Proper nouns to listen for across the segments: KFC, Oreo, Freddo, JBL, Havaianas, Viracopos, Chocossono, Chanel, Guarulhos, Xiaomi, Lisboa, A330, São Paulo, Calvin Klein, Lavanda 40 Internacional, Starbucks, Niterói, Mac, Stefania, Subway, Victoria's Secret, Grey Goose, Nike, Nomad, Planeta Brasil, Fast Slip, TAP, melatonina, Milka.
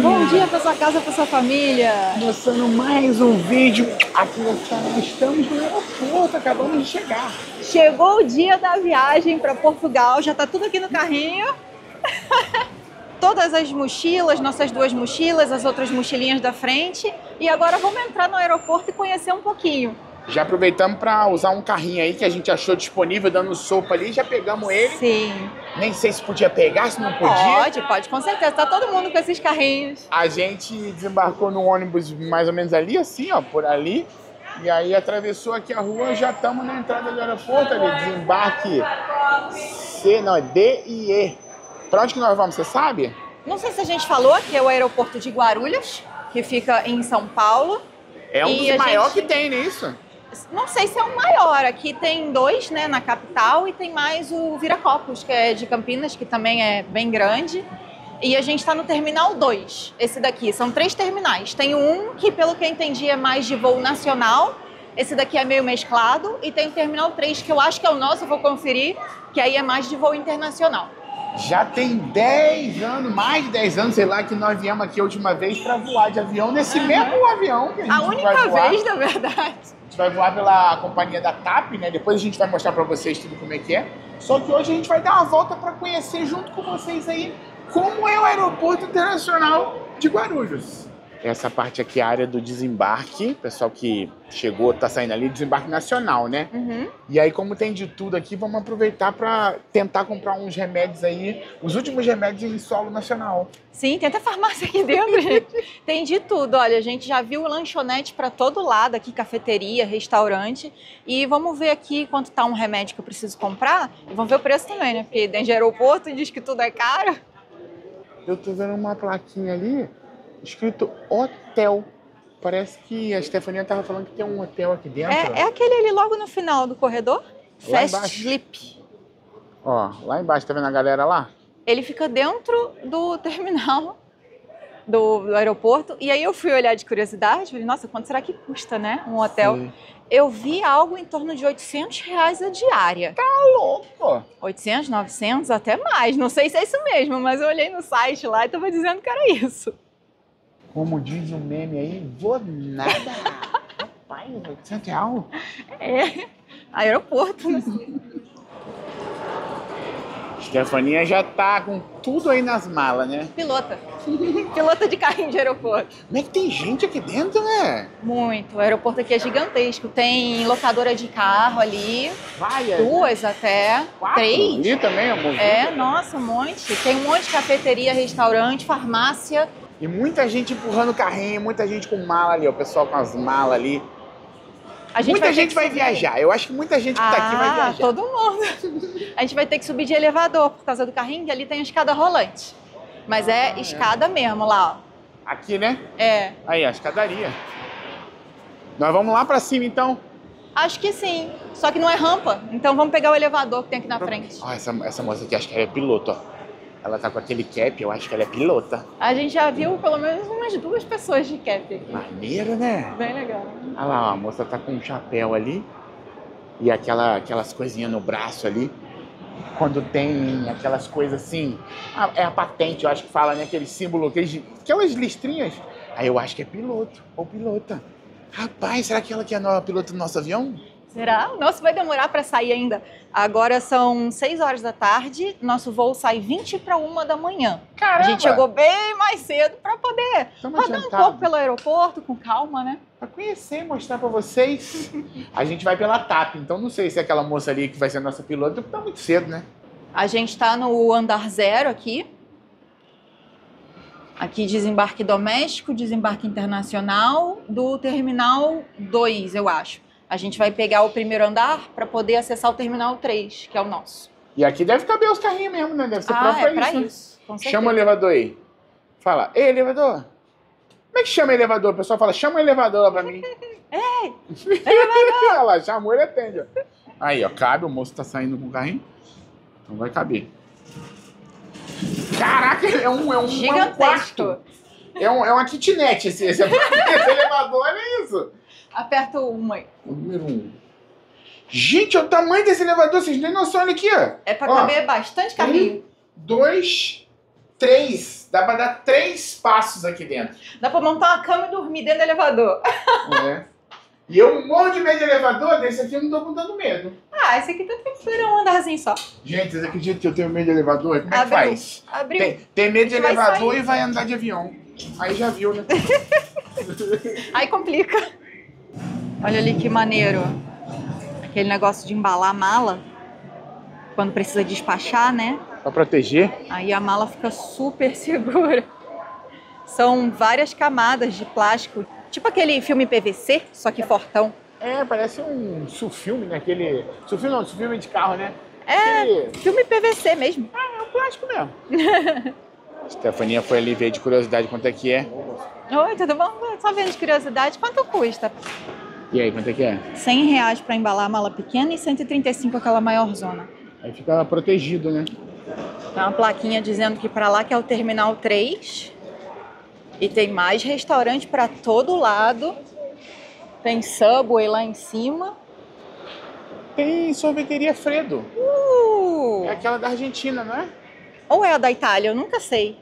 Bom dia pra sua casa, pra sua família. Começando mais um vídeo aqui no canal. Estamos no aeroporto, acabamos de chegar. Chegou o dia da viagem pra Portugal, já tá tudo aqui no carrinho. Todas as mochilas, nossas duas mochilas, as outras mochilinhas da frente. E agora vamos entrar no aeroporto e conhecer um pouquinho. Já aproveitamos para usar um carrinho aí que a gente achou disponível, dando sopa ali, já pegamos ele. Sim. Nem sei se podia pegar, se não podia. Pode, com certeza. Tá todo mundo com esses carrinhos. A gente desembarcou num ônibus mais ou menos ali, assim, ó, por ali. E aí atravessou aqui a rua, já estamos na entrada do aeroporto ali, desembarque C, não, é D e E. Pra onde que nós vamos, você sabe? Não sei se a gente falou, que é o aeroporto de Guarulhos, que fica em São Paulo. É um dos maiores que tem, não é isso? Não sei se é um maior, aqui tem dois, né, na capital, e tem mais o Viracopos, que é de Campinas, que também é bem grande. E a gente está no Terminal 2, esse daqui. São três terminais. Tem um que, pelo que eu entendi, é mais de voo nacional. Esse daqui é meio mesclado. E tem o Terminal 3, que eu acho que é o nosso, eu vou conferir, que aí é mais de voo internacional. Já tem 10 anos, mais de 10 anos, sei lá, que nós viemos aqui a última vez para voar de avião, nesse mesmo avião que a gente vai voar. A única vez, na verdade. A gente vai voar pela companhia da TAP, né? Depois a gente vai mostrar para vocês tudo como é que é. Só que hoje a gente vai dar uma volta para conhecer junto com vocês aí como é o Aeroporto Internacional de Guarulhos. Essa parte aqui é a área do desembarque, pessoal que chegou, tá saindo ali, desembarque nacional, né? Uhum. E aí, como tem de tudo aqui, vamos aproveitar para tentar comprar uns remédios aí, os últimos remédios em solo nacional. Sim, tem até farmácia aqui dentro, gente. Tem de tudo, olha, a gente já viu lanchonete para todo lado aqui, cafeteria, restaurante. E vamos ver aqui quanto tá um remédio que eu preciso comprar, e vamos ver o preço também, né? Porque dentro de aeroporto diz que tudo é caro. Eu tô vendo uma plaquinha ali, escrito hotel. Parece que a Stefania tava falando que tem um hotel aqui dentro. É aquele ali logo no final do corredor. Fast Slip. Ó, lá embaixo, tá vendo a galera lá? Ele fica dentro do terminal do aeroporto. E aí eu fui olhar de curiosidade, falei, nossa, quanto será que custa, né, um hotel? Sim. Eu vi algo em torno de R$800 a diária. Tá louco! 800, 900, até mais. Não sei se é isso mesmo, mas eu olhei no site lá e tava dizendo que era isso. Como diz o meme aí, vou nada. Rapaz, R$800. É, aeroporto. Stefania já tá com tudo aí nas malas, né? Pilota. Pilota de carrinho de aeroporto. Como é que tem gente aqui dentro, né? Muito. O aeroporto aqui é gigantesco. Tem locadora de carro ali. Várias. Duas, né? Até. Quatro. Três. Ali também, amor. É, nossa, um monte. Tem um monte de cafeteria, restaurante, farmácia. E muita gente empurrando carrinho, muita gente com mala ali, o pessoal com as malas ali. Muita gente vai viajar, eu acho que muita gente que tá aqui vai viajar. Todo mundo. A gente vai ter que subir de elevador por causa do carrinho, que ali tem a escada rolante. Mas é escada mesmo lá, ó. Aqui, né? É. Aí, a escadaria. Nós vamos lá pra cima, então? Acho que sim, só que não é rampa, então vamos pegar o elevador que tem aqui na frente. Ó, essa moça aqui, acho que ela é piloto, ó. Ela tá com aquele cap, eu acho que ela é pilota. A gente já viu pelo menos umas duas pessoas de cap aqui. Maneiro, né? Bem legal. Olha lá, ó, a moça tá com um chapéu ali e aquelas coisinhas no braço ali. Quando tem aquelas coisas assim, é a patente, eu acho que fala, né? Aquele símbolo, aquelas listrinhas. Aí eu acho que é piloto ou pilota. Rapaz, será que ela que é a pilota do nosso avião? Será? O nosso vai demorar para sair ainda. Agora são 6 horas da tarde, nosso voo sai 20 para 1 da manhã. Caramba! A gente chegou bem mais cedo para poder rodar um pouco pelo aeroporto, com calma, né? Para conhecer, mostrar para vocês. A gente vai pela TAP, então não sei se é aquela moça ali que vai ser a nossa pilota, porque tá muito cedo, né? A gente está no andar 0 aqui. Aqui desembarque doméstico, desembarque internacional do Terminal 2, eu acho. A gente vai pegar o primeiro andar para poder acessar o Terminal 3, que é o nosso. E aqui deve caber os carrinhos mesmo, né? Deve ser próprio pra isso. Com certeza. Chama o elevador aí. Fala, ei, elevador. Como é que chama elevador? O pessoal fala, chama o elevador pra mim. Ei, elevador. Olha lá, chamou, ele atende, ó. Aí, ó, cabe, o moço tá saindo com o carrinho. Então vai caber. Caraca, é um quarto. É uma kitnet esse elevador, olha isso. Aperta o 1 aí. O número 1. Gente, olha o tamanho desse elevador, vocês nem noção, olha aqui, ó. É pra caber bastante carrinho. 2, três, dá pra dar três passos aqui dentro. Dá pra montar uma cama e dormir dentro do elevador. É. E eu morro de medo de elevador, desse aqui eu não tô com tanto medo. Ah, esse aqui tá tranquilo, um andarzinho só. Gente, vocês acreditam que eu tenho medo de elevador? Como é que faz? Abriu. Tem medo de elevador e vai andar de avião. Aí já viu, né? Aí complica. Olha ali que maneiro. Aquele negócio de embalar a mala. Quando precisa despachar, né? Pra proteger. Aí a mala fica super segura. São várias camadas de plástico. Tipo aquele filme PVC, só que fortão. É, parece um sulfilme, né? Aquele... Sulfilme não, sulfilme de carro, né? É, aquele... filme PVC mesmo. Ah, é um plástico mesmo. Stefaninha foi ali ver de curiosidade quanto é que é. Oi, tudo bom? Só vendo de curiosidade, quanto custa? E aí, quanto é que é? R$100 pra embalar a mala pequena e 135 aquela maior zona. Aí fica protegido, né? Tem uma plaquinha dizendo que pra lá que é o Terminal 3. E tem mais restaurante pra todo lado. Tem Subway lá em cima. Tem sorveteria Freddo. É aquela da Argentina, não é? Ou é a da Itália, eu nunca sei.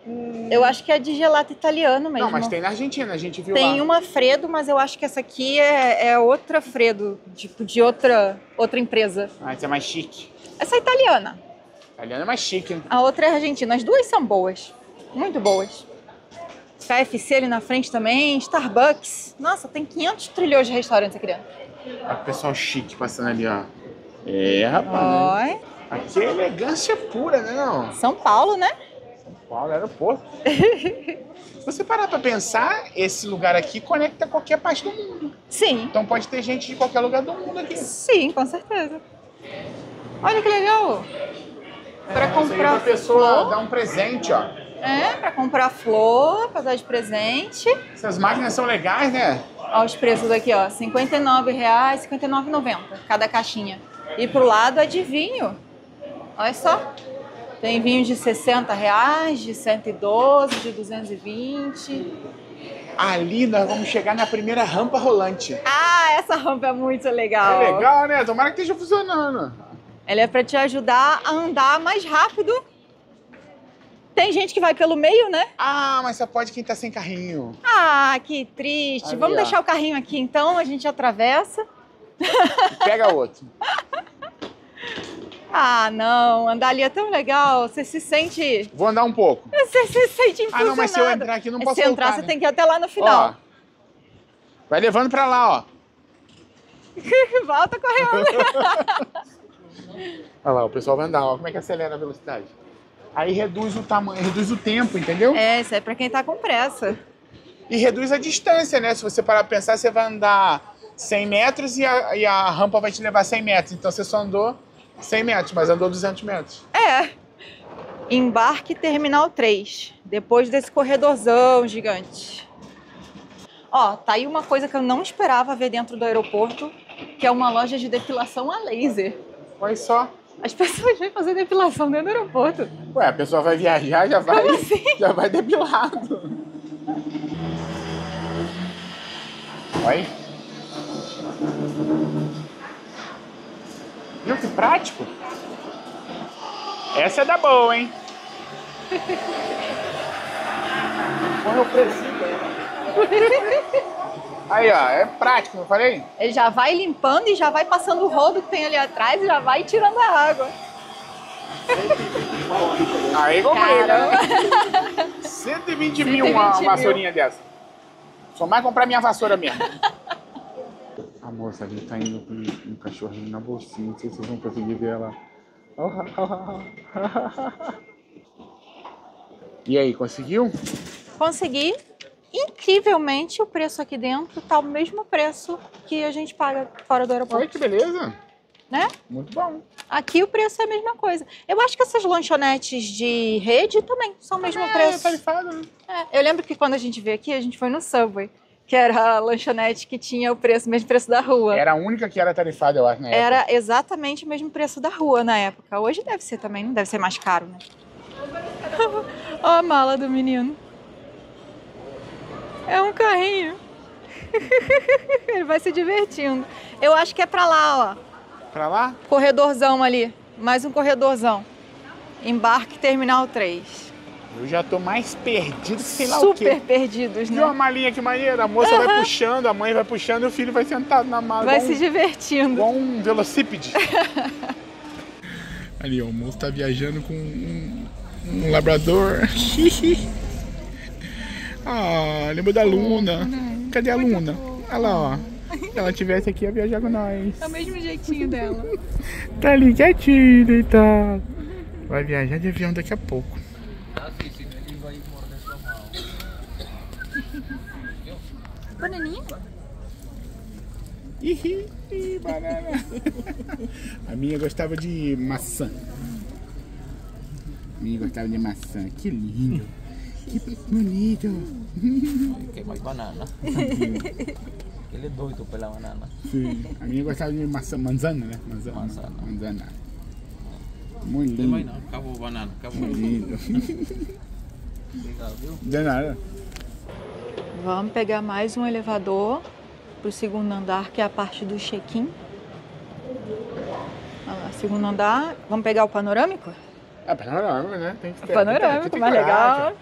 Eu acho que é de gelato italiano mesmo. Não, mas tem na Argentina, a gente viu lá. Tem uma Freddo, mas eu acho que essa aqui é outra Freddo, tipo de outra empresa. Ah, essa é mais chique. Essa é italiana. A italiana é mais chique, né? A outra é argentina. As duas são boas, muito boas. KFC ali na frente também, Starbucks. Nossa, tem 500 trilhões de restaurantes aqui dentro. Olha o pessoal chique passando ali, ó. É, rapaz. Oi. Aqui é elegância pura, né? Não? São Paulo, né? São Paulo, aeroporto. Se você parar pra pensar, esse lugar aqui conecta qualquer parte do mundo. Sim. Então pode ter gente de qualquer lugar do mundo aqui. Sim, com certeza. Olha que legal. Pra comprar uma pessoa dá um presente, ó. É, pra comprar flor, pra dar de presente. Essas máquinas são legais, né? Ó, os preços aqui, ó. R$ 59,00, R$ 59,90 cada caixinha. E pro lado é de vinho. Olha só, tem vinhos de R$60, de 112, de 220. Ali nós vamos chegar na primeira rampa rolante. Ah, essa rampa é muito legal. É legal, né? Tomara que esteja funcionando. Ela é pra te ajudar a andar mais rápido. Tem gente que vai pelo meio, né? Ah, mas só pode quem tá sem carrinho. Ah, que triste. Ali, vamos ó. Deixar o carrinho aqui então, a gente atravessa. E pega outro. Ah, não. Andar ali é tão legal. Você se sente... Vou andar um pouco. Você se sente impulsionado. Ah, não, mas se eu entrar aqui, não posso voltar. Se você entrar, você tem que ir até lá no final. Ó, vai levando pra lá, ó. Volta correndo. Olha lá, o pessoal vai andar, ó. Como é que acelera a velocidade? Aí reduz o tamanho, reduz o tempo, entendeu? É, isso é pra quem tá com pressa. E reduz a distância, né? Se você parar pra pensar, você vai andar 100 metros e a rampa vai te levar 100 metros. Então você só andou... 100 metros, mas andou 200 metros. É. Embarque Terminal 3, depois desse corredorzão gigante. Ó, tá aí uma coisa que eu não esperava ver dentro do aeroporto, que é uma loja de depilação a laser. Olha só. As pessoas vêm fazer depilação dentro do aeroporto. Ué, a pessoa vai viajar, já vai... Como assim? Já vai depilado. Olha. Viu que prático? Essa é da boa, hein? Olha o precinho. Aí, ó, é prático, não falei? Ele já vai limpando e já vai passando o rodo que tem ali atrás e já vai tirando a água. Aí comprei, né? 120 mil uma vassourinha dessa. Só mais comprar minha vassoura mesmo. A moça ali tá indo com um cachorrinho na bolsinha, não sei se vocês vão conseguir ver ela. E aí, conseguiu? Consegui. Incrivelmente, o preço aqui dentro tá o mesmo preço que a gente paga fora do aeroporto. Olha que beleza! Né? Muito bom. Aqui o preço é a mesma coisa. Eu acho que essas lanchonetes de rede também são o mesmo preço. É tarifado, né? É. Eu lembro que quando a gente veio aqui, a gente foi no Subway. Que era a lanchonete que tinha o mesmo preço da rua. Era a única que era tarifada, eu acho, na época. Era exatamente o mesmo preço da rua na época. Hoje deve ser também, não deve ser mais caro, né? Olha a mala do menino. É um carrinho. Ele vai se divertindo. Eu acho que é pra lá, ó. Pra lá? Corredorzão ali. Mais um corredorzão. Embarque Terminal 3. Eu já tô mais perdido, sei lá o quê. Super perdidos, né? E uma malinha que maneira, a moça vai puxando, a mãe vai puxando e o filho vai sentado na mala. Vai se divertindo. Igual um velocípede. Ali, ó, o moço tá viajando com um labrador. Ah, lembra da Luna. Cadê a Luna? Olha lá, ó. Se ela estivesse aqui, ia viajar com nós. É o mesmo jeitinho dela. Tá ali quietinho, deitado. Vai viajar de avião daqui a pouco. Bananinha? Ih, banana. A minha gostava de maçã. A minha gostava de maçã. Que lindo. Que bonito. Que mais banana. Ele é doido pela banana. Sim. A minha gostava de maçã, manzana, né? Manzana. Manzana. Muito lindo. Tem mais não. Acabou banana. Acabou. Lindo. Legal, viu? De nada. Vamos pegar mais um elevador para o segundo andar, que é a parte do check-in. Segundo andar, vamos pegar o panorâmico? É panorâmico, né? Tem que ter. Panorâmico, mais legal.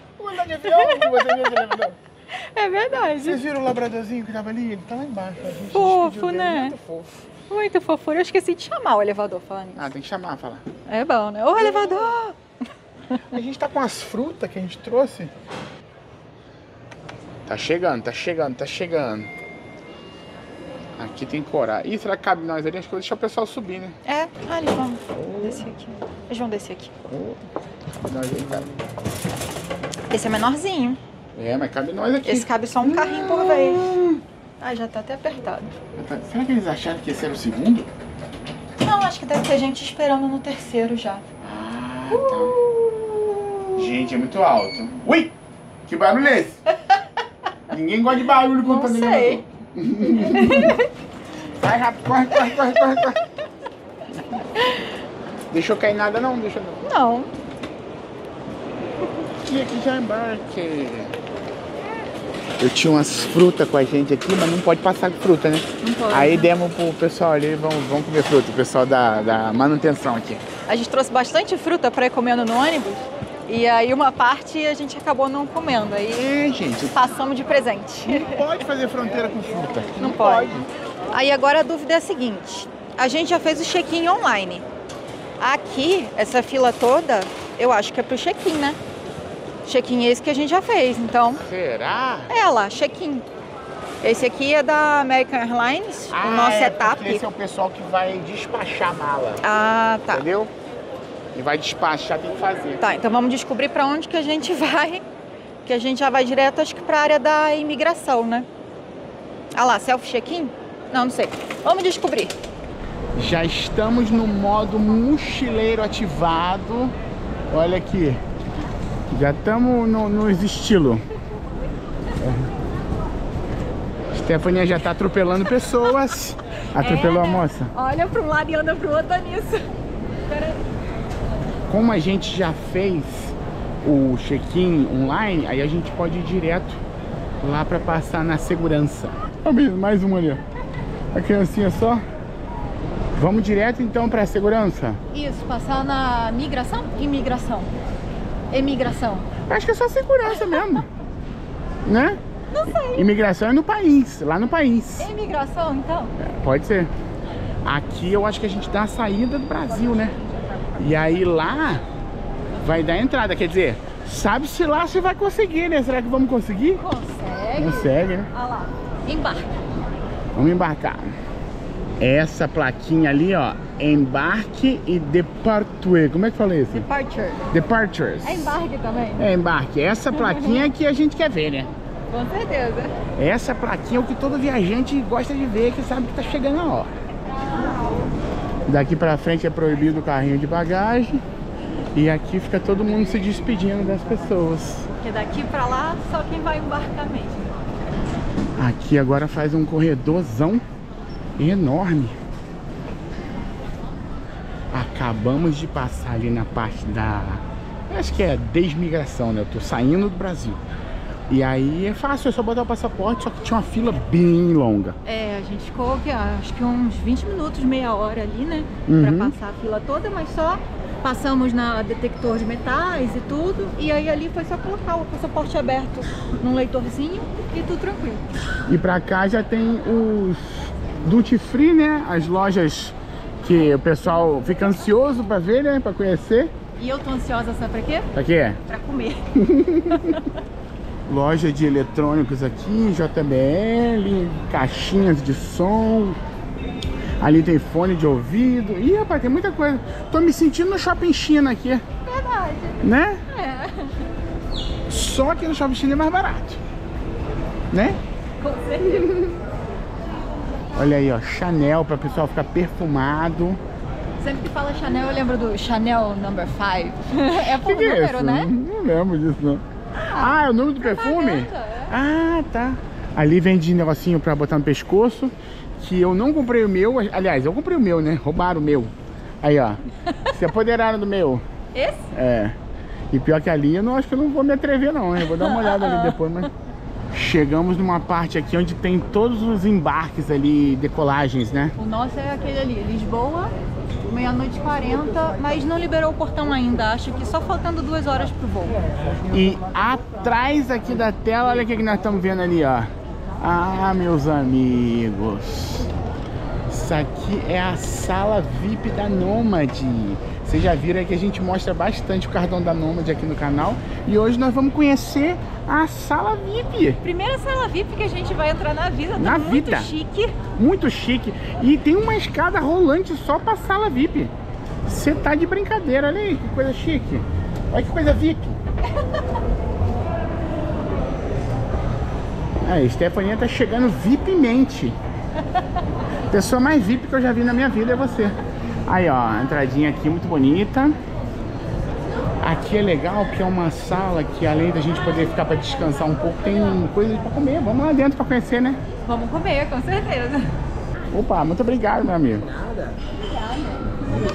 É verdade. Vocês viram o labradorzinho que estava ali? Ele tá lá embaixo. Fofo, né? Muito fofo. Muito fofo. Eu esqueci de chamar o elevador, falando isso. Ah, tem que chamar, falar. É bom, né? Ô, elevador! A gente tá com as frutas que a gente trouxe. Tá chegando, tá chegando, tá chegando. Aqui tem coragem. Ih, será que cabe nós ali? Acho que eu vou deixar o pessoal subir, né? É, ah, eles vão descer aqui. Eles vão descer aqui. Esse é menorzinho. É, mas cabe nós aqui. Esse cabe só um carrinho por vez. Ah, já tá até apertado. Será que eles acharam que esse era o segundo? Não, acho que deve ter gente esperando no terceiro já. Ah, tá. Gente, é muito alto. Ui! Que barulho é esse? Ninguém gosta de barulho quando tá ligado. Vai rápido, corre. Deixou cair nada não, deixa não. Não. E aqui já embarque. Eu tinha umas frutas com a gente aqui, mas não pode passar com fruta, né? Não pode. Aí demos pro pessoal ali, vamos comer fruta, o pessoal da manutenção aqui. A gente trouxe bastante fruta pra ir comendo no ônibus. E aí uma parte a gente acabou não comendo, aí gente, passamos de presente. Não pode fazer fronteira com fruta. Não pode. Aí agora a dúvida é a seguinte, a gente já fez o check-in online. Aqui, essa fila toda, eu acho que é pro check-in, né? Check-in é esse que a gente já fez, então... Será? É lá, check-in. Esse aqui é da American Airlines, o nosso é TAP. Esse é o pessoal que vai despachar a mala. Ah, tá. Entendeu? E vai despachar, tem que fazer. Tá, então vamos descobrir pra onde que a gente vai. Que a gente já vai direto, acho que pra área da imigração, né? Ah lá, self-check-in? Não sei. Vamos descobrir. Já estamos no modo mochileiro ativado. Olha aqui. Já estamos nos estilo. Stephanie já tá atropelando pessoas. Atropelou a moça. Olha pra um lado e anda pro outro nisso. Peraí. Como a gente já fez o check-in online, aí a gente pode ir direto lá para passar na segurança. Mais um ali, ó. A criancinha só. Vamos direto então para a segurança? Isso, passar na migração? Imigração. Emigração. Acho que é só segurança mesmo. Né? Não sei. Imigração é no país, lá no país. Imigração então? É, pode ser. Aqui eu acho que a gente dá a saída do Brasil, né? E aí lá vai dar entrada, quer dizer, sabe-se lá se vai conseguir, né? Será que vamos conseguir? Consegue. Consegue, né? Olha lá, embarca. Vamos embarcar. Essa plaquinha ali, ó, embarque e departure. Como é que fala isso? Departure. Departures. É embarque também? É embarque. Essa plaquinha que a gente quer ver, né? Com certeza. Essa plaquinha é o que todo viajante gosta de ver, que sabe que tá chegando a hora. Daqui pra frente é proibido o carrinho de bagagem. E aqui fica todo mundo se despedindo das pessoas. Porque daqui pra lá só quem vai embarcar mesmo. Aqui agora faz um corredorzão enorme. Acabamos de passar ali na parte da... Acho que é desmigração, né? Eu tô saindo do Brasil. E aí é fácil, é só botar o passaporte, só que tinha uma fila bem longa. É, a gente ficou, acho que uns 20 minutos, meia hora ali, né? Pra passar a fila toda, mas só Passamos na detector de metais e tudo, e aí ali foi só colocar o passaporte aberto num leitorzinho e tudo tranquilo. E pra cá já tem os duty free, né? As lojas que o pessoal fica ansioso pra ver, né? Pra conhecer. E eu tô ansiosa, sabe pra quê? Pra quê? Pra comer. Loja de eletrônicos aqui, JBL, caixinhas de som. Ali tem fone de ouvido. Ih, rapaz, tem muita coisa. Tô me sentindo no Shopping China aqui. Verdade. Né? É. Só que no Shopping China é mais barato. Né? Com certeza. Olha aí, ó. Chanel, pra pessoal ficar perfumado. Sempre que fala Chanel, eu lembro do Chanel Number 5. É por que número, é né? Não lembro disso, não. Ah, é o número do perfume? É. Ah, tá. Ali vende negocinho pra botar no pescoço. Que eu não comprei o meu, aliás, eu comprei o meu, né? Roubaram o meu. Aí, ó. Se apoderaram do meu. Esse? É. E pior que ali, eu não acho que eu não vou me atrever, não. Eu vou dar uma olhada ali depois, mas... Chegamos numa parte aqui onde tem todos os embarques ali, decolagens, né? O nosso é aquele ali, Lisboa, meia-noite 40, mas não liberou o portão ainda, acho que só faltando 2 horas pro voo. E atrás aqui da tela, olha o que nós estamos vendo ali, ó. Ah, meus amigos, isso aqui é a sala VIP da Nômade. Vocês já viram que a gente mostra bastante o cartão da Nômade aqui no canal. E hoje nós vamos conhecer a sala VIP. Primeira sala VIP que a gente vai entrar na vida. Tá muito chique. Muito chique. E tem uma escada rolante só pra sala VIP. Você tá de brincadeira, olha aí, que coisa chique. Olha que coisa VIP. A Stephanie tá chegando VIPmente. Pessoa mais VIP que eu já vi na minha vida é você. Aí, ó, entradinha aqui muito bonita. Aqui é legal que é uma sala que, além da gente poder ficar pra descansar um pouco, tem coisa pra comer. Vamos lá dentro pra conhecer, né? Vamos comer, com certeza. Opa, muito obrigado, meu amigo. Nada. Obrigada. Eu vou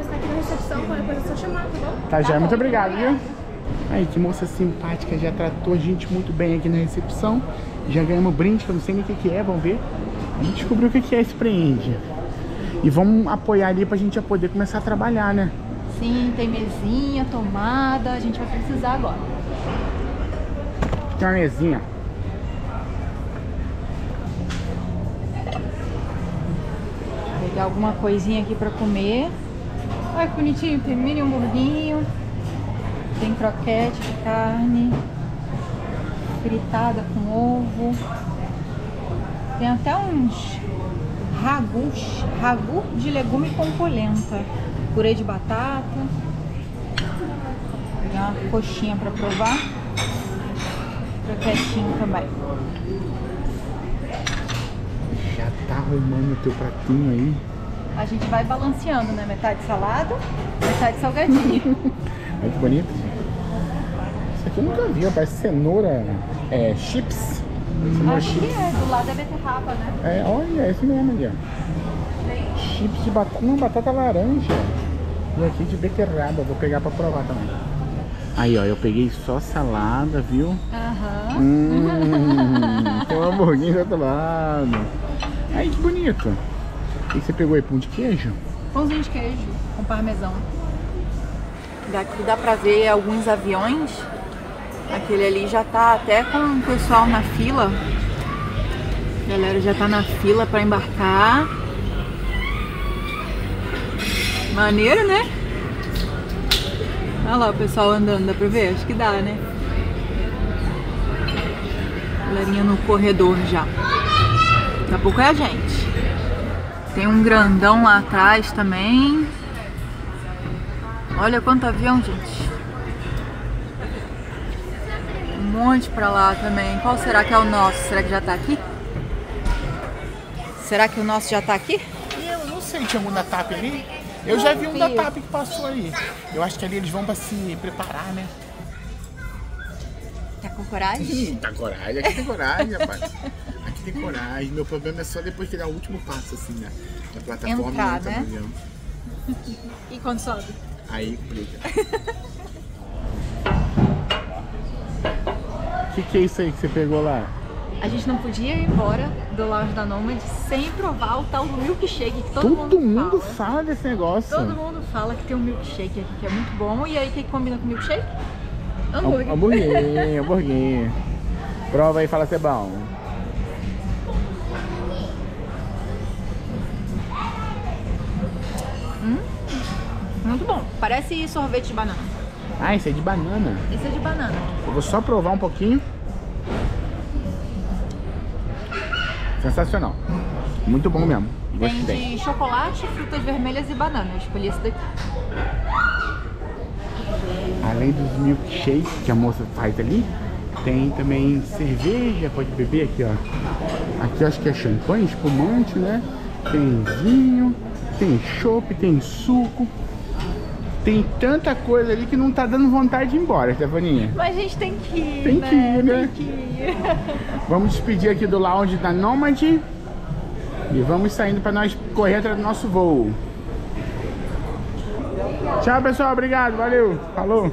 estar aqui na recepção, depois é só chamar, tá bom? Tá, já, muito obrigado, viu? Aí, que moça simpática, já tratou a gente muito bem aqui na recepção. Já ganhamos brinde, que eu não sei nem o que é, vamos ver. Vamos descobrir o que é esse brinde. E vamos apoiar ali pra gente já poder começar a trabalhar, né? Sim, tem mesinha, tomada, a gente vai precisar agora. Tem uma mesinha. Vou pegar alguma coisinha aqui pra comer. Olha que bonitinho, tem mini hamburguinho. Tem croquete de carne, fritada com ovo. Tem até uns ragus, ragu de legume com polenta, purê de batata. Vou pegar uma coxinha para provar. Croquetinho também. Já tá arrumando o teu pratinho aí. A gente vai balanceando, né? Metade salada, metade salgadinho. Muito bonito. Isso aqui eu nunca vi, ó, parece cenoura, é, chips. Cenoura chips. É, do lado é beterraba, né? É, olha, esse mesmo ali, ó. Chips de batata, uma batata laranja. E aqui de beterraba, vou pegar pra provar também. Aí, ó, eu peguei só salada, viu? Aham. Tem um hamburguinho do outro lado. Aí, que bonito. E você pegou aí pão de queijo? Pãozinho de queijo, com parmesão. Daqui dá pra ver alguns aviões. Aquele ali já tá até com o pessoal na fila. A galera já tá na fila pra embarcar. Maneiro, né? Olha lá o pessoal andando, dá pra ver? Acho que dá, né? Galerinha no corredor já. Daqui a pouco é a gente. Tem um grandão lá atrás também. Olha quanto avião, gente. Um monte pra lá também. Qual será que é o nosso? Será que já tá aqui? Será que o nosso já tá aqui? Eu não sei, tinha algum da TAP ali? Eu já vi um da TAP que passou aí. Eu acho que ali eles vão pra se preparar, né? Tá com coragem? Tá com coragem, aqui tem coragem, rapaz. Aqui tem coragem. Meu problema é só depois que dá o último passo, assim, né? Da plataforma. Entrar, né? E quando sobe? Aí, briga. O que é isso aí que você pegou lá? A gente não podia ir embora do Lounge da Nômade sem provar o tal do milkshake que todo mundo fala desse negócio. Todo mundo fala que tem um milkshake aqui que é muito bom. E aí o que combina com milkshake? Hambúrguer. Hambúrguer, hambúrguer. Prova aí e fala se é bom. Muito bom. Parece sorvete de banana. Ah, esse é de banana? Esse é de banana. Eu vou só provar um pouquinho. Sensacional. Muito bom mesmo. Gostei. Tem de chocolate, frutas vermelhas e banana. Eu escolhi esse daqui. Além dos milkshakes que a moça faz ali, tem também cerveja, pode beber aqui, ó. Aqui acho que é champanhe, espumante, né? Tem vinho, tem chopp, tem suco. Tem tanta coisa ali que não tá dando vontade de ir embora, Estefaninha. Mas a gente tem que ir, né? Tem que ir. Vamos despedir aqui do Lounge da Nômade e vamos saindo pra nós correr atrás do nosso voo. Tchau, pessoal. Obrigado. Valeu. Falou.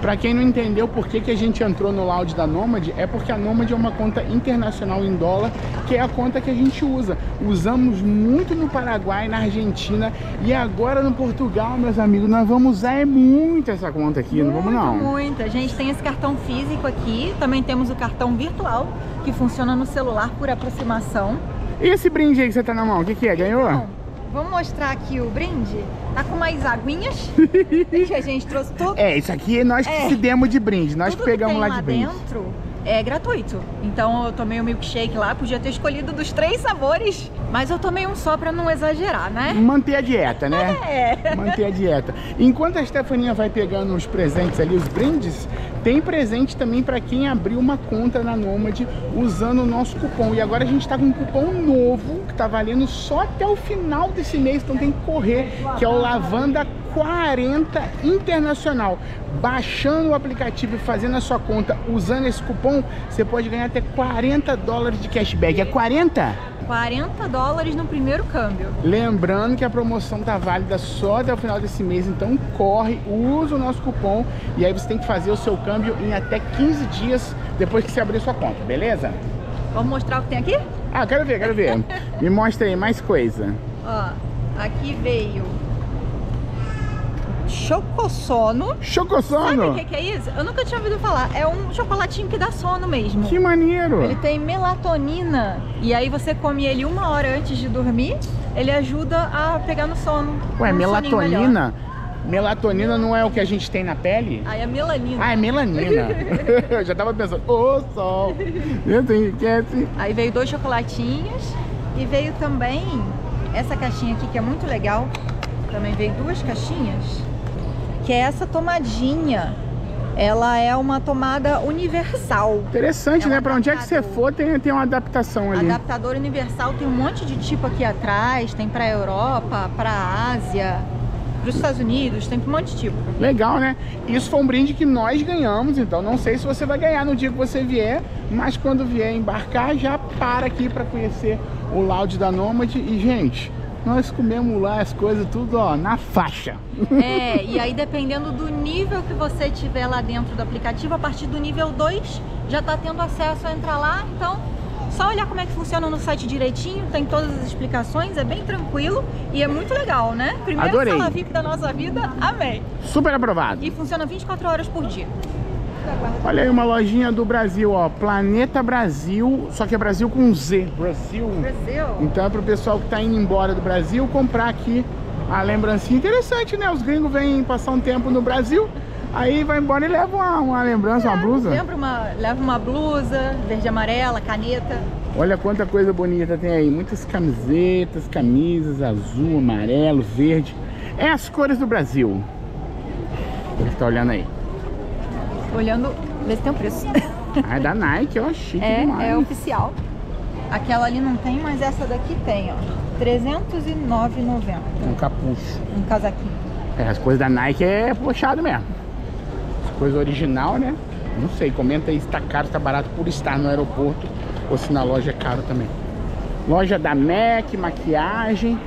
Pra quem não entendeu por que a gente entrou no Lounge da Nômade, é porque a Nômade é uma conta internacional em dólar, que é a conta que a gente usa. Usamos muito no Paraguai, na Argentina e agora no Portugal, meus amigos. Nós vamos usar muito essa conta aqui, não vamos não? Muito. A gente tem esse cartão físico aqui, também temos o cartão virtual, que funciona no celular por aproximação. E esse brinde aí que você tá na mão, o que que é? Ganhou? Não. Vamos mostrar aqui o brinde. Tá com mais aguinhas que a gente trouxe tudo. É, isso aqui é nós que se demos de brinde. Nós tudo que pegamos lá de brinde. Dentro é gratuito. Então eu tomei o milkshake lá. Podia ter escolhido dos 3 sabores. Mas eu tomei um só pra não exagerar, né? Manter a dieta, né? É. Manter a dieta. Enquanto a Estefaninha vai pegando os presentes ali, os brindes, tem presente também pra quem abriu uma conta na Nômade usando o nosso cupom. E agora a gente tá com um cupom novo que tá valendo só até o final desse mês, então tem que correr, que é o Lavanda 40 Internacional. Baixando o aplicativo e fazendo a sua conta usando esse cupom, você pode ganhar até $40 de cashback. É 40? $40 no primeiro câmbio. Lembrando que a promoção tá válida só até o final desse mês, então corre, usa o nosso cupom e aí você tem que fazer o seu câmbio em até 15 dias depois que você abrir sua conta, beleza? Vamos mostrar o que tem aqui? Ah, quero ver, quero ver. Me mostra aí mais coisa. Ó, aqui veio Chocossono. Chocossono? Sabe o que é isso? Eu nunca tinha ouvido falar. É um chocolatinho que dá sono mesmo. Que maneiro! Ele tem melatonina. E aí você come ele 1 hora antes de dormir, ele ajuda a pegar no sono. Ué, melatonina? Melatonina não é o que a gente tem na pele? Ah, é melanina. Ah, é melanina. Eu já tava pensando, ô sol. Aí veio 2 chocolatinhos e veio também essa caixinha aqui que é muito legal. Também veio 2 caixinhas, que é essa tomadinha. Ela é uma tomada universal. Interessante, né? Para onde é que você for, tem uma adaptação ali. Adaptador universal, tem um monte de tipo aqui atrás. Tem para Europa, para Ásia, para os Estados Unidos, tem um monte de tipo. Legal, né? Isso foi um brinde que nós ganhamos, então não sei se você vai ganhar no dia que você vier, mas quando vier embarcar, já para aqui para conhecer o Lounge da Nômade. E, gente, nós comemos lá as coisas tudo, ó, na faixa. É, e aí dependendo do nível que você tiver lá dentro do aplicativo, a partir do nível 2 já tá tendo acesso a entrar lá, então só olhar como é que funciona no site direitinho, tem todas as explicações, é bem tranquilo e é muito legal, né? Primeira sala VIP da nossa vida, amei! Super aprovado! E funciona 24 horas por dia. Olha aí uma lojinha do Brasil, ó, Planeta Brasil, só que é Brasil com Z, Brasil. Então é pro pessoal que tá indo embora do Brasil comprar aqui a lembrancinha. Interessante, né? Os gringos vêm passar um tempo no Brasil, aí vai embora e leva uma lembrança, uma blusa. Leva uma blusa, verde e amarela, caneta. Olha quanta coisa bonita tem aí, muitas camisetas, camisas, azul, amarelo, verde. É as cores do Brasil. Ele tá olhando aí. Olhando, vê se tem um preço. Ah, é da Nike, ó, chique demais. É oficial. Aquela ali não tem, mas essa daqui tem, ó. R$309,90. Um capucho. Um casaquinho. É, as coisas da Nike é puxado mesmo. As coisas original, né? Não sei, comenta aí se tá caro, se tá barato por estar no aeroporto ou se na loja é caro também. Loja da Mac, maquiagem.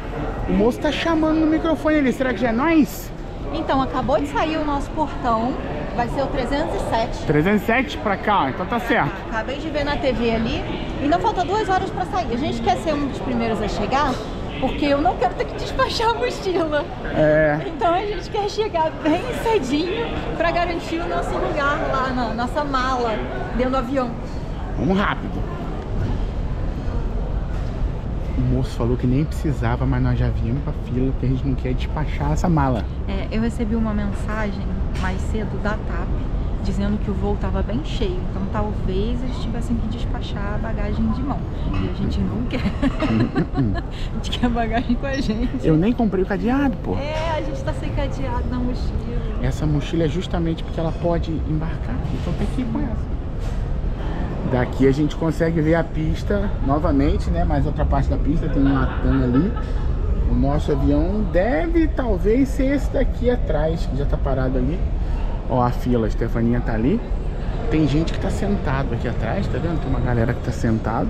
O moço tá chamando no microfone ali, será que já é nós? Então, acabou de sair o nosso portão. Vai ser o 307. 307 pra cá? Então tá certo. Acabei de ver na TV ali. E não falta 2 horas pra sair. A gente quer ser um dos primeiros a chegar, porque eu não quero ter que despachar a mochila. É. Então a gente quer chegar bem cedinho pra garantir o nosso lugar lá, na nossa mala, dentro do avião. Vamos rápido. O moço falou que nem precisava, mas nós já viemos pra fila, porque a gente não quer despachar essa mala. É, eu recebi uma mensagem mais cedo da TAP, dizendo que o voo estava bem cheio, então talvez eles tivessem que despachar a bagagem de mão. E a gente não quer. A gente quer a bagagem com a gente. Eu nem comprei o cadeado, pô. É, a gente tá sem cadeado na mochila. Essa mochila é justamente porque ela pode embarcar, então tem que ir com essa. Daqui a gente consegue ver a pista novamente, né? Mas outra parte da pista tem uma tana ali. O nosso avião deve, talvez, ser esse daqui atrás, que já tá parado ali. Ó, a fila, a Estefaninha tá ali. Tem gente que tá sentado aqui atrás, tá vendo? Tem uma galera que tá sentado.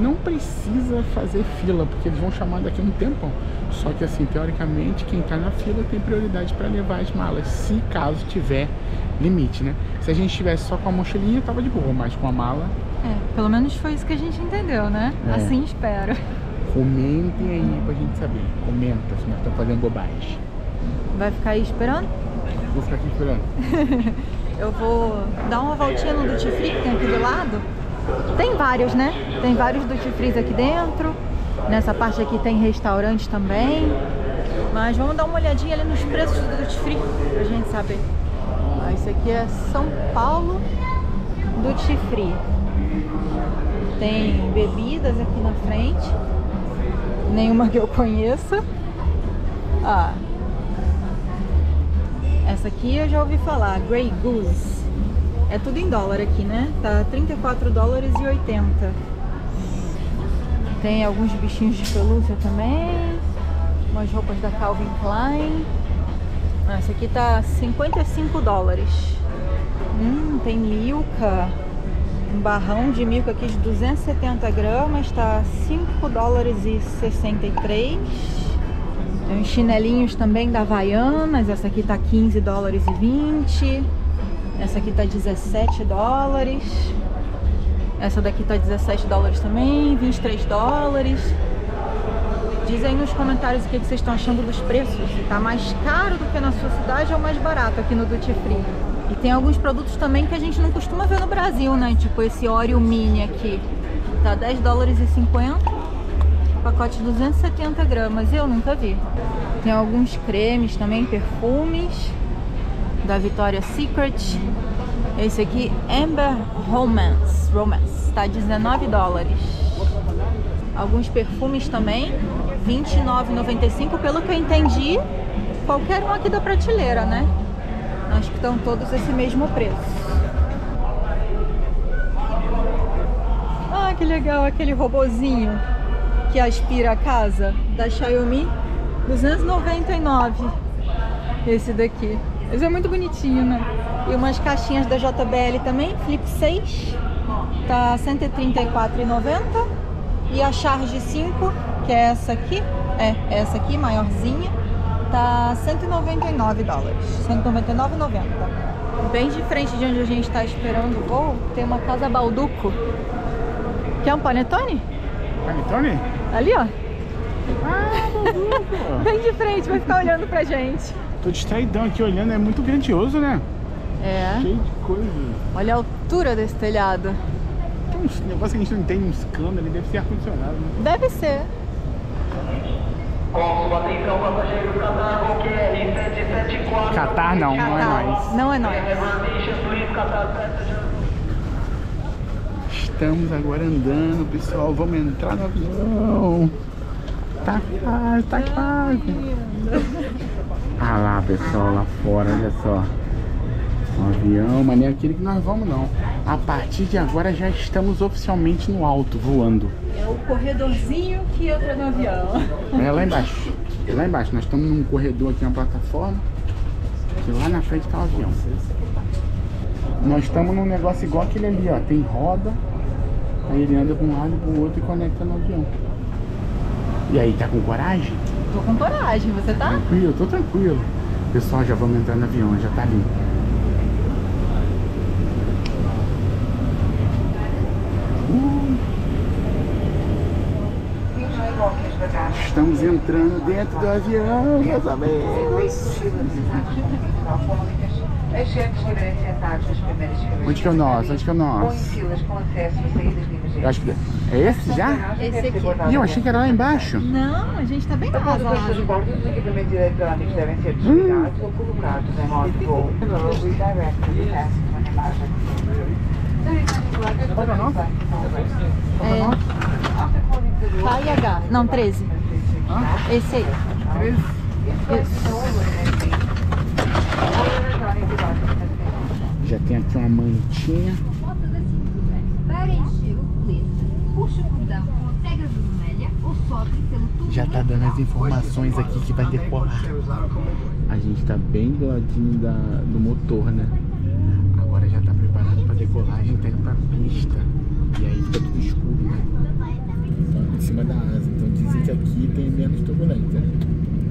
Não precisa fazer fila, porque eles vão chamar daqui a um tempão. Só que assim, teoricamente, quem tá na fila tem prioridade pra levar as malas, se caso tiver limite, né? Se a gente estivesse só com a mochilinha, tava de boa, mas com a mala... É, pelo menos foi isso que a gente entendeu, né? É. Assim espero. Comentem aí pra gente saber. Comenta se nós estamos fazendo bobagem. Vai ficar aí esperando? Vou ficar aqui esperando. Eu vou dar uma voltinha no duty free que tem aqui do lado. Tem vários, né? Tem vários duty free aqui dentro. Nessa parte aqui tem restaurante também. Mas vamos dar uma olhadinha ali nos preços do duty free pra gente saber. Ah, isso aqui é São Paulo duty free. Tem bebidas aqui na frente. Nenhuma que eu conheça. Ah, essa aqui eu já ouvi falar, Grey Goose. É tudo em dólar aqui, né? Tá $34,80. Tem alguns bichinhos de pelúcia também. Umas roupas da Calvin Klein. Ah, essa aqui tá $55. Tem Milka. Um barrão de Milka aqui de 270 gramas, tá $5,63. Tem uns chinelinhos também da Havaianas, essa aqui tá $15,20. Essa aqui tá $17. Essa daqui tá $17 também, $23. Diz aí nos comentários o que vocês estão achando dos preços, se tá mais caro do que na sua cidade ou mais barato aqui no duty free. E tem alguns produtos também que a gente não costuma ver no Brasil, né? Tipo esse Oreo Mini aqui. Tá $10,50. Pacote de 270 gramas. Eu nunca vi. Tem alguns cremes também, perfumes. Da Victoria's Secret. Esse aqui, Amber Romance. Tá $19. Alguns perfumes também. $29,95. Pelo que eu entendi, qualquer um aqui da prateleira, né? Acho que estão todos esse mesmo preço. Ah, que legal, aquele robozinho que aspira a casa da Xiaomi, $299. Esse daqui. Esse é muito bonitinho, né? E umas caixinhas da JBL também, Flip 6, tá $134,90. E a Charge 5, que é essa aqui, maiorzinha, tá $199, $199,90. Bem de frente de onde a gente tá esperando o voo, tem uma casa balduco. Quer um panetone? Panetone? Ali, ó. Ah, balduco! Bem de frente, vai ficar olhando pra gente. Tô distraidão aqui olhando, é muito grandioso, né? É. Cheio de coisa. Olha a altura desse telhado. Tem uns negócios que a gente não tem, uns canos ali, deve ser ar-condicionado, né? Deve ser. Catar não, não é nóis. Não é nóis. Estamos agora andando, pessoal. Vamos entrar no avião. Tá quase, tá quase. Ah lá, pessoal, lá fora, olha só. Um avião, mas nem aquele que nós vamos não. A partir de agora já estamos oficialmente no alto, voando. É o corredorzinho que entra no avião. É lá embaixo. Lá embaixo, nós estamos num corredor aqui, uma plataforma. E lá na frente está o avião. Nós estamos num negócio igual aquele ali, ó. Tem roda, aí ele anda para um lado e para o outro e conecta no avião. E aí, tá com coragem? Tô com coragem, você tá? Tranquilo, tô tranquilo. Pessoal, já vamos entrar no avião, já tá ali. Estamos entrando dentro do avião, meus amigos. Onde que é o nosso? Onde que é o nosso? Eu acho que é esse já? Esse aqui. Ih, eu achei que era lá embaixo. Não, a gente tá bem na casa. Os bordos dos equipamentos eletrônicos devem ser desligados ou colocados em modo voo. KH. Não, 13. Ah? Esse aí. 13? Já tem aqui uma mantinha. Já tá dando as informações aqui que vai decolar. A gente tá bem do ladinho do motor, né? Agora já tá preparado pra decolar. A gente tá indo pra pista. E aí fica tudo escuro, né? Em cima da asa, então dizem que aqui tem menos turbulência, né?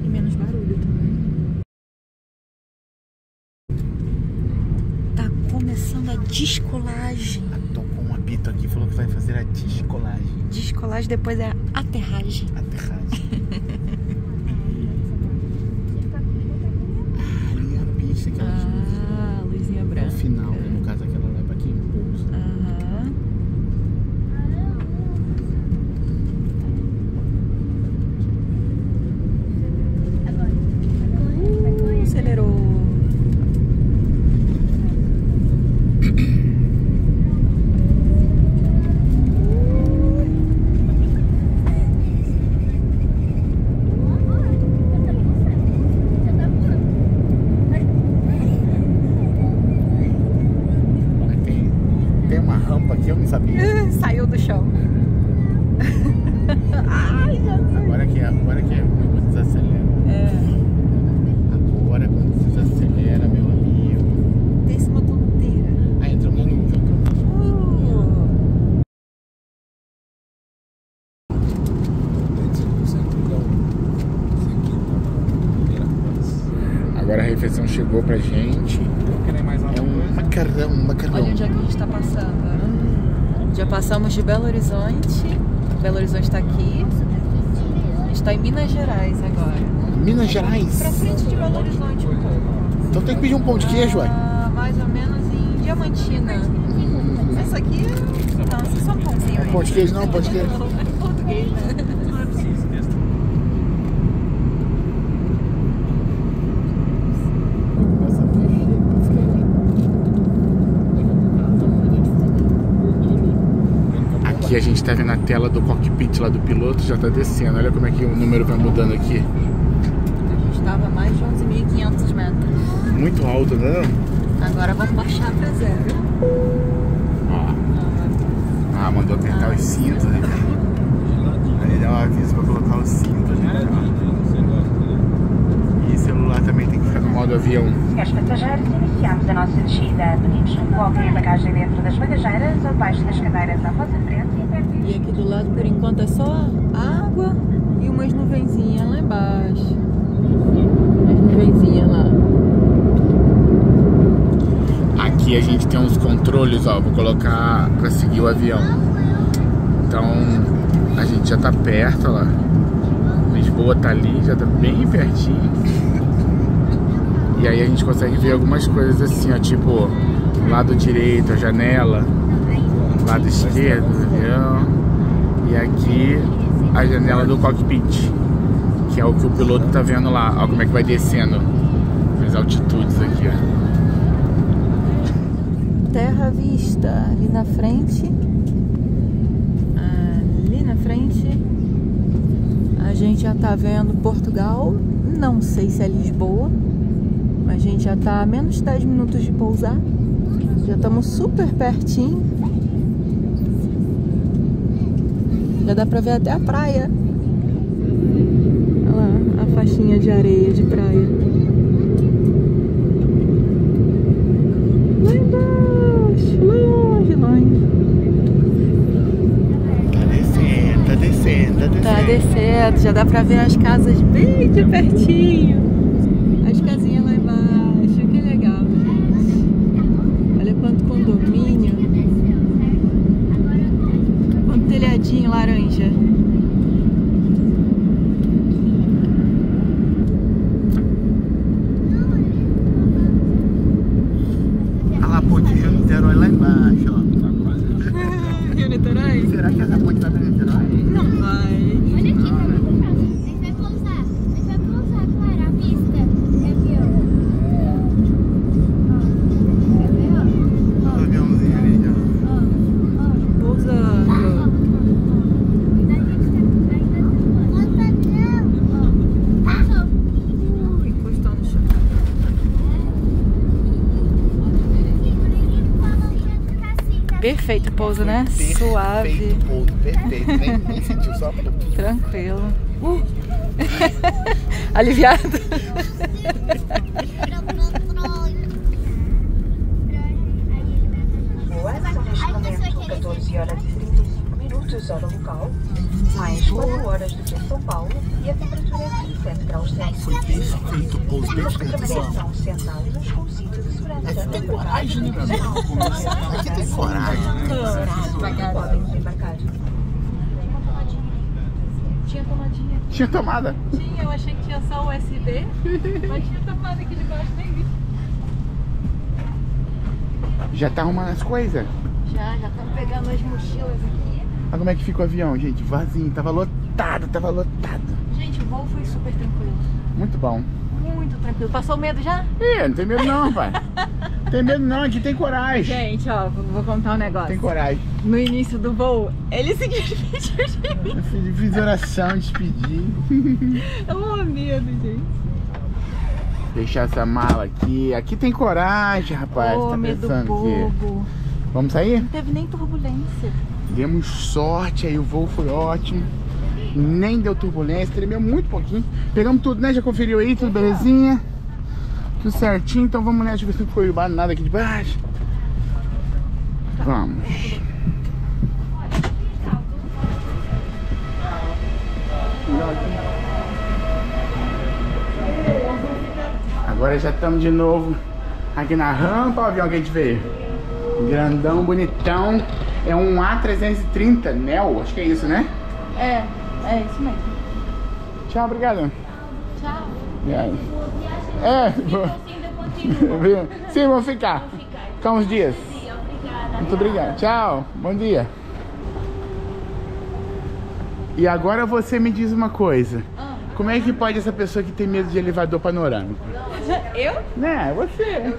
E menos barulho também. Tá começando a descolagem. Tocou um apito aqui, falou que vai fazer a descolagem. Descolagem, depois é a aterragem. Aterragem. Ali é a pista que ela expulsa. Ah, luzinha branca. No final, né? No caso aquela leva aqui impulso. Chegou pra gente. É um macarrão, macarrão. Olha onde é que a gente tá passando. Já passamos de Belo Horizonte. Belo Horizonte tá aqui. A gente tá em Minas Gerais agora. Minas Gerais? Pra frente de Belo Horizonte um pouco. Então tem que pedir um pão de queijo, ué. Mais ou menos em Diamantina. Essa aqui não, essa é só um pãozinho. Pão de queijo não, pão de queijo. É português, né? Aqui a gente tá vendo a tela do cockpit lá do piloto, já tá descendo. Olha como é que o número vai mudando aqui. A gente tava a mais de 11.500 metros. Muito alto, né? Agora vamos baixar pra zero. Ó. Ah, mandou apertar os cintos, né? Aí dá um aviso pra colocar os cintos, né? E o celular também tem que ficar no modo avião. Senhores passageiros, iniciamos a nossa descida. Pedimos que coloquem a bagagem dentro das bagageiras ou abaixo das cadeiras à vossa frente. E aqui do lado, por enquanto, é só água e umas nuvenzinhas lá embaixo. Umas nuvenzinhas lá. Aqui a gente tem uns controles, ó. Vou colocar pra seguir o avião. Então, a gente já tá perto, ó lá. Lisboa tá ali, já tá bem pertinho. E aí a gente consegue ver algumas coisas assim, ó. Tipo, lado direito, a janela. Lado esquerdo do avião. E aqui a janela do cockpit, que é o que o piloto tá vendo lá. Olha como é que vai descendo as altitudes aqui, ó. Terra à vista. Ali na frente. Ali na frente a gente já tá vendo Portugal. Não sei se é Lisboa. A gente já tá a menos de 10 minutos de pousar. Já estamos super pertinho. Já dá pra ver até a praia. Olha lá, a faixinha de areia de praia. Lá embaixo, longe, longe. Tá descendo, tá descendo, tá descendo. Tá descendo, já dá pra ver as casas bem de pertinho. As casinhas lá embaixo, que legal, gente. Olha quanto condomínio. Telhadinho laranja. Niterói lá embaixo, ó. Tá quase. Rio Niterói? Será que essa ponte vai pra Niterói? Não vai. Olha aqui, tá muito fácil. A gente vai pousar, claro, a pista. É aqui, ó. Ó, o aviãozinho ali, ó. Pousando. Perfeito o pouso, né? Perfeito, suave. Perfeito pouso, perfeito. Nem sentiu, só tranquilo. Aliviado. Ainda 14h35 hora local, mais 4 horas do dia de São Paulo e a temperatura é 27 graus Celsius. Foi perfeito o pouso, perfeito. São sentados com cinto de segurança. Aqui tem coragem, né? Aqui tem coragem, né? Podem desembarcar. Tinha tomadinha. Tinha tomada? Tinha, eu achei que tinha só USB, mas tinha tomada aqui de baixo, nem vi. Já tá arrumando as coisas? Já estamos pegando as mochilas aqui. Ah, como é que fica o avião, gente? Vazio, tava lotado. Gente, o voo foi super tranquilo. Muito bom. Muito tranquilo. Passou medo já? Ih, não tem medo não, pai. Tem medo não, aqui tem coragem. Gente, ó, vou contar um negócio. Tem coragem. No início do voo, ele se despediu de mim. Eu fiz oração, despedi. Eu morro medo, gente. Deixar essa mala aqui. Aqui tem coragem, rapaz. Oh, tá pensando bobo. Que... Vamos sair? Não teve nem turbulência. Demos sorte, aí o voo foi ótimo. Nem deu turbulência, tremeu muito pouquinho. Pegamos tudo, né? Já conferiu aí, tudo belezinha? Tudo certinho, então vamos nessa, ver se não ficou derrubado nada aqui de baixo. Vamos. Agora já estamos de novo aqui na rampa, o avião que a gente veio. Grandão, bonitão. É um A330, Neo, acho que é isso, né? É isso mesmo. Tchau, obrigado. Tchau. Obrigado. Sim, vou ficar. Ficar uns dias. Muito obrigado. Tchau, bom dia. E agora você me diz uma coisa. Como é que pode essa pessoa que tem medo de elevador panorâmico? Eu? Né, você.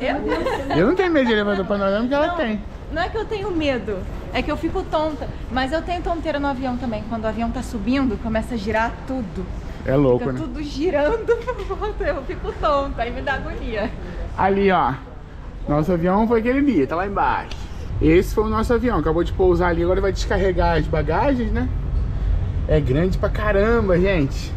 Eu não tenho medo de elevador panorâmico, ela tem. Não é que eu tenho medo, é que eu fico tonta. Mas eu tenho tonteira no avião também. Quando o avião tá subindo, começa a girar tudo. É louco, fica, né? Tudo girando por volta, eu fico tonta, aí me dá agonia. Ali, ó, nosso avião foi aquele dia, tá lá embaixo. Esse foi o nosso avião, acabou de pousar ali, agora vai descarregar as bagagens, né? É grande pra caramba, gente.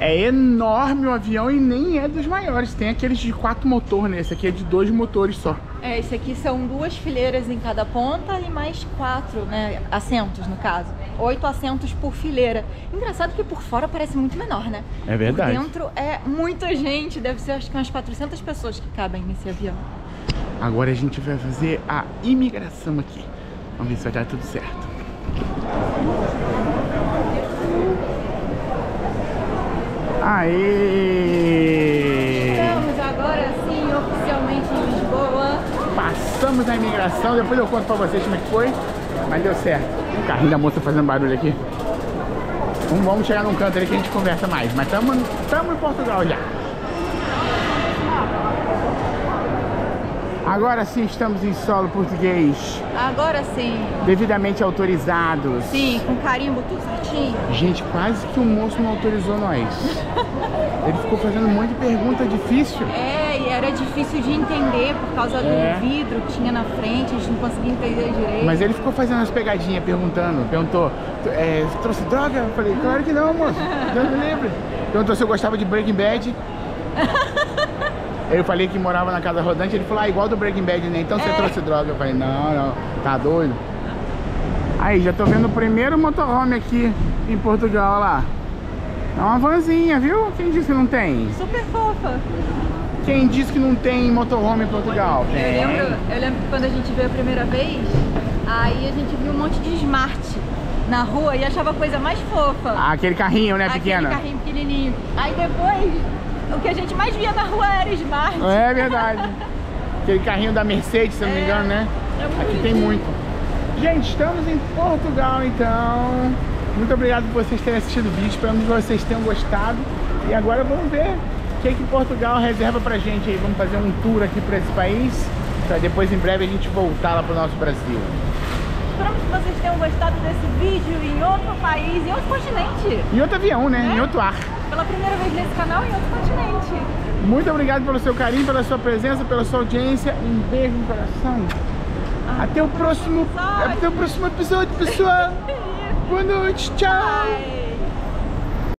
É enorme o avião e nem é dos maiores. Tem aqueles de 4 motores, né? Esse aqui é de 2 motores só. É, esse aqui são 2 fileiras em cada ponta e mais 4, né? Assentos, no caso. 8 assentos por fileira. Engraçado que por fora parece muito menor, né? É verdade. Por dentro é muita gente. Deve ser acho que umas 400 pessoas que cabem nesse avião. Agora a gente vai fazer a imigração aqui. Vamos ver se vai dar tudo certo. Aê! Estamos agora sim, oficialmente em Lisboa. Passamos na imigração, depois eu conto pra vocês como é que foi. Mas deu certo. O carrinho da moça fazendo barulho aqui. Vamos chegar num canto ali que a gente conversa mais. Mas estamos em Portugal já. Agora sim estamos em solo português. Agora sim. Devidamente autorizados. Sim, com carimbo tudo certinho. Gente, quase que o moço não autorizou nós. Ele ficou fazendo um monte de pergunta difícil. É, e era difícil de entender por causa do vidro que tinha na frente, a gente não conseguia entender direito. Mas ele ficou fazendo umas pegadinhas, perguntou, trouxe droga? Eu falei, claro que não, moço, Deus me livre. Perguntou se eu gostava de Breaking Bad. Eu falei que morava na casa rodante, ele falou, ah, igual do Breaking Bad, né? Então você trouxe droga. Eu falei, não, tá doido? Aí, já tô vendo o primeiro motorhome aqui em Portugal, olha lá. É uma vanzinha, viu? Quem disse que não tem? Super fofa. Quem disse que não tem motorhome em Portugal? Eu lembro que quando a gente veio a primeira vez, aí a gente viu um monte de Smart na rua e achava a coisa mais fofa. Ah, aquele carrinho, né, pequeno? Aquele carrinho pequenininho. Aí depois... O que a gente mais via na rua era Smart. É verdade. Aquele carrinho da Mercedes, se eu não me engano, né? Aqui tem muito. Gente, estamos em Portugal, então. Muito obrigado por vocês terem assistido o vídeo. Espero que vocês tenham gostado. E agora vamos ver o que é que Portugal reserva pra gente aí. Vamos fazer um tour aqui pra esse país, pra depois em breve a gente voltar lá pro nosso Brasil. Esperamos que vocês tenham gostado desse vídeo em outro país, em outro continente. Em outro avião, né? Em outro ar. Pela primeira vez nesse canal, em outro continente. Muito obrigado pelo seu carinho, pela sua presença, pela sua audiência. Um beijo no coração. Até o próximo episódio, pessoal. Boa noite, tchau. Bye.